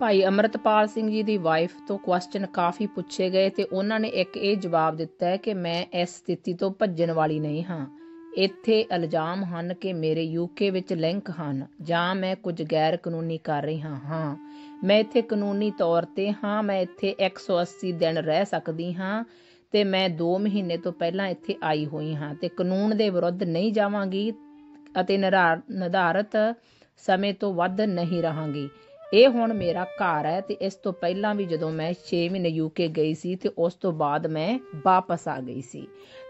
भाई अमृतपाल सिंह जी की वाइफ तो क्वेश्चन काफ़ी पूछे गए तो उन्होंने एक ये जवाब दिता है कि मैं इस स्थिति तो भजन वाली नहीं हाँ। इत्थे इल्जाम हैं कि मेरे यूके विच लिंक हैं जां मैं कुछ गैर कानूनी कर रही हाँ। मैं इत्थे कानूनी तौर ते हाँ, मैं इत्थे 180 दिन रह सकती हाँ ते मैं 2 महीने तो पहला इत्थे आई हुई हाँ ते कानून दे विरुद्ध नहीं जावांगी अते निर्धारित समय तो वध नहीं रहांगी। ਇਹ ਹੁਣ ਮੇਰਾ ਘਰ ਹੈ ਤੇ ਇਸ ਤੋਂ ਪਹਿਲਾਂ ਵੀ ਜਦੋਂ ਮੈਂ 6 ਮਹੀਨੇ ਯੂਕੇ ਗਈ ਸੀ ਤੇ ਉਸ ਤੋਂ ਬਾਅਦ ਮੈਂ ਵਾਪਸ ਆ ਗਈ ਸੀ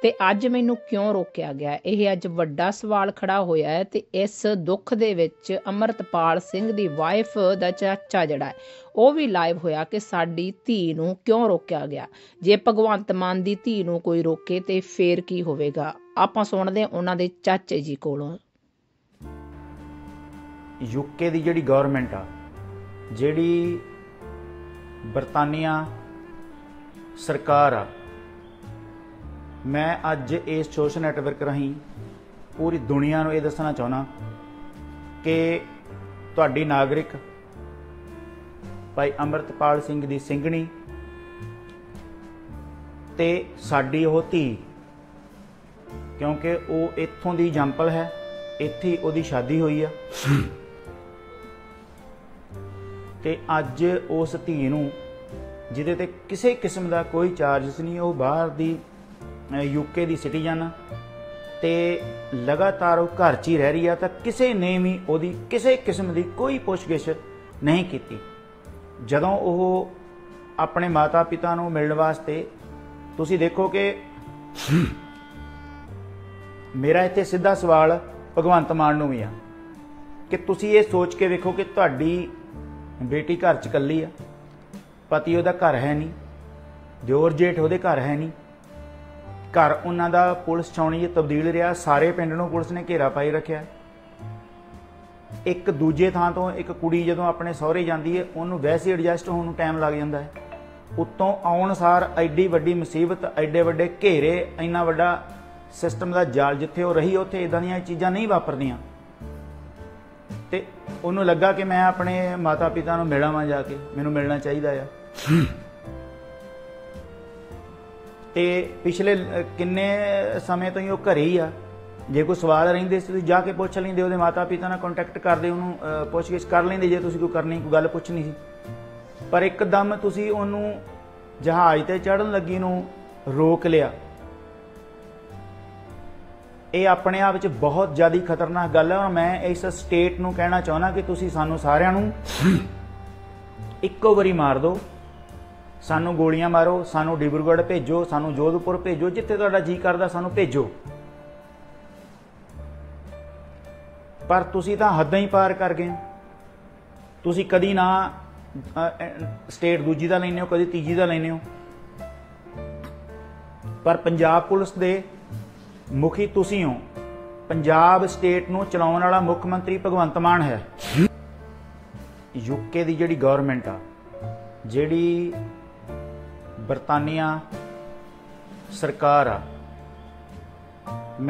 ਤੇ ਅੱਜ ਮੈਨੂੰ ਕਿਉਂ ਰੋਕਿਆ ਗਿਆ? ਇਹ ਅੱਜ ਵੱਡਾ ਸਵਾਲ ਖੜਾ ਹੋਇਆ ਹੈ ਤੇ ਇਸ ਦੁੱਖ ਦੇ ਵਿੱਚ ਅਮਰਤਪਾਲ ਸਿੰਘ ਦੀ ਵਾਈਫ ਦਾ ਚਾਚਾ ਜਿਹੜਾ ਉਹ ਵੀ ਲਾਈਵ ਹੋਇਆ ਕਿ ਸਾਡੀ ਧੀ ਨੂੰ ਕਿਉਂ ਰੋਕਿਆ ਗਿਆ। ਜੇ ਭਗਵੰਤ ਮਾਨ ਦੀ ਧੀ ਨੂੰ ਕੋਈ ਰੋਕੇ ਤੇ ਫੇਰ ਕੀ ਹੋਵੇਗਾ? ਆਪਾਂ ਸੁਣਦੇ ਉਹਨਾਂ ਦੇ ਚਾਚੇ ਜੀ ਕੋਲੋਂ। ਯੂਕੇ ਦੀ ਜਿਹੜੀ ਗਵਰਨਮੈਂਟ ਆ ਜਿਹੜੀ बरतानिया सरकार आ, मैं अज इस सोशल नैटवर्क राही पूरी दुनिया को यह दसना चाहना कि तुहाडी नागरिक भाई अमृतपाल सिंह दी सिंघणी ते साडी ओह धी, क्योंकि वो इत्थों दी जंपल है, इत्थे ओहदी शादी हुई है ते अज उस धी नूं जिहदे ते किसी किस्म का कोई चार्जस नहीं, वो बाहर दी यूके दी सिटीजन ते लगातार वो घर च ही रह रही है तो किसी ने भी उहदी किसी किस्म की कोई पुछगिछ नहीं की। जदों वो अपने माता पिता नूं मिलण वास्ते, तुसीं देखो कि मेरा इत्थे सीधा सवाल भगवंत मान नूं भी आ कि तुसीं ये सोच के वेखो कि तुहाडी बेटी घर च कल्ली आ, पति उहदा घर है नहीं, दिओर जेठ उहदे घर है नहीं, घर उन्हां दा पुलिस छावनी तब्दील रहा, सारे पिंड नूं पुलिस ने घेरा पाई रखिया। एक दूजे थां तो एक कुड़ी जदों अपने सहुरे जाती है उन्हूं वैसे एडजस्ट होण नूं टाइम लग जाता है, उत्तों आउण सार एड्डी वड्डी मुसीबत, एड्डे वड्डे घेरे, इन्ना वड्डा सिस्टम दा जाल, जिथे वो रही उत्थे इदां दीयां चीज़ां नहीं वापरदियां। उन्होंने लगा कि मैं अपने माता पिता नूं मिला वां, जाके मैनूं मिलना चाहिदा आ। ते पिछले किन्ने समय तो ही वह घरे ही आ, जे कोई सवाल रहिंदे सी जाके पुछ लैंदे, उहदे माता पिता नाल कॉन्टैक्ट करदे, उन्होंने पुछगिछ कर लैंदे जे तुसीं कोई करनी कोई गल पुछनी सी। पर एकदम तुसीं उन्होंने जहाज़ ते चढ़न लगी नूं रोक लिया। ये अपने आप बहुत ज़्यादा खतरनाक गल है और मैं इस स्टेट नूं कहना चाहना कि तुसीं सानू सारिआं नूं इक्को वारी मार दो, सानू गोलियां मारो, सानू डिब्रूगढ़ भेजो, सानू जोधपुर भेजो, जिथे तुहाडा जी करदा सानू भेजो, पर तुसीं तां हद्दां ही पार कर गए। तुसीं कदी ना स्टेट दूजी दा लैंदे हो, कदी तीजी दा लैंदे हो, पर पंजाब पुलिस दे मुखी तुसीं हो, पंजाब स्टेट नूं चलाउण वाला मुख्यमंत्री भगवंत मान है। यूके दी जिहड़ी गवर्नमेंट आ जिहड़ी बरतानिया सरकार आ,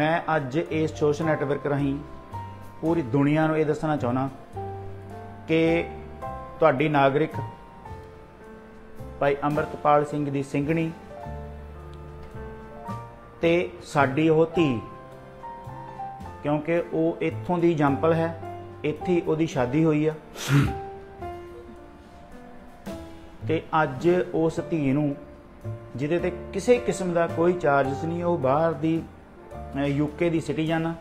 मैं अज इस सोशल नैटवर्क राही पूरी दुनिया नूं यह दसना चाहना कि तुहाडी नागरिक भाई अमृतपाल सिंह दी सिंघणी ते साडी ओह धी, क्योंकि वो इत्थों दी जंपल है, इत्थे ओहदी शादी हुई आ ते अज उस धी नूं जिहदे ते किसी किस्म का कोई चार्जस नहीं, वो बाहर दी यूके दी सिटीजन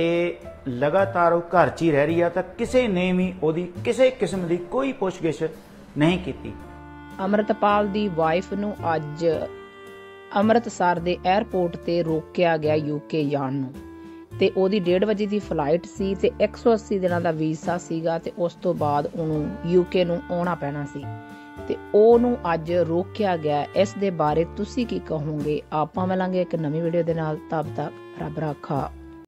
ते लगातार वो घर च ही रह रही है तो किसी ने भी ओहदी किसी किस्म की कोई पुछगिछ नहीं की। अमृतपाल दी वाइफ नूं अज अमृतसर दे एयरपोर्ट ते रोकिया गया यूके जाण नूं ते ओहदी 1:30 बजे दी फ्लाइट सी ते 180 दिनां दा वीज़ा सीगा ते उस तो बाद उहनूं यूके नूं आउणा पैना सी ते ओहनूं अज रोकिया गया। इस दे बारे तुसीं की कहोगे? आपां मिलांगे एक नवीं वीडियो दे नाल, तब तक रब राखा।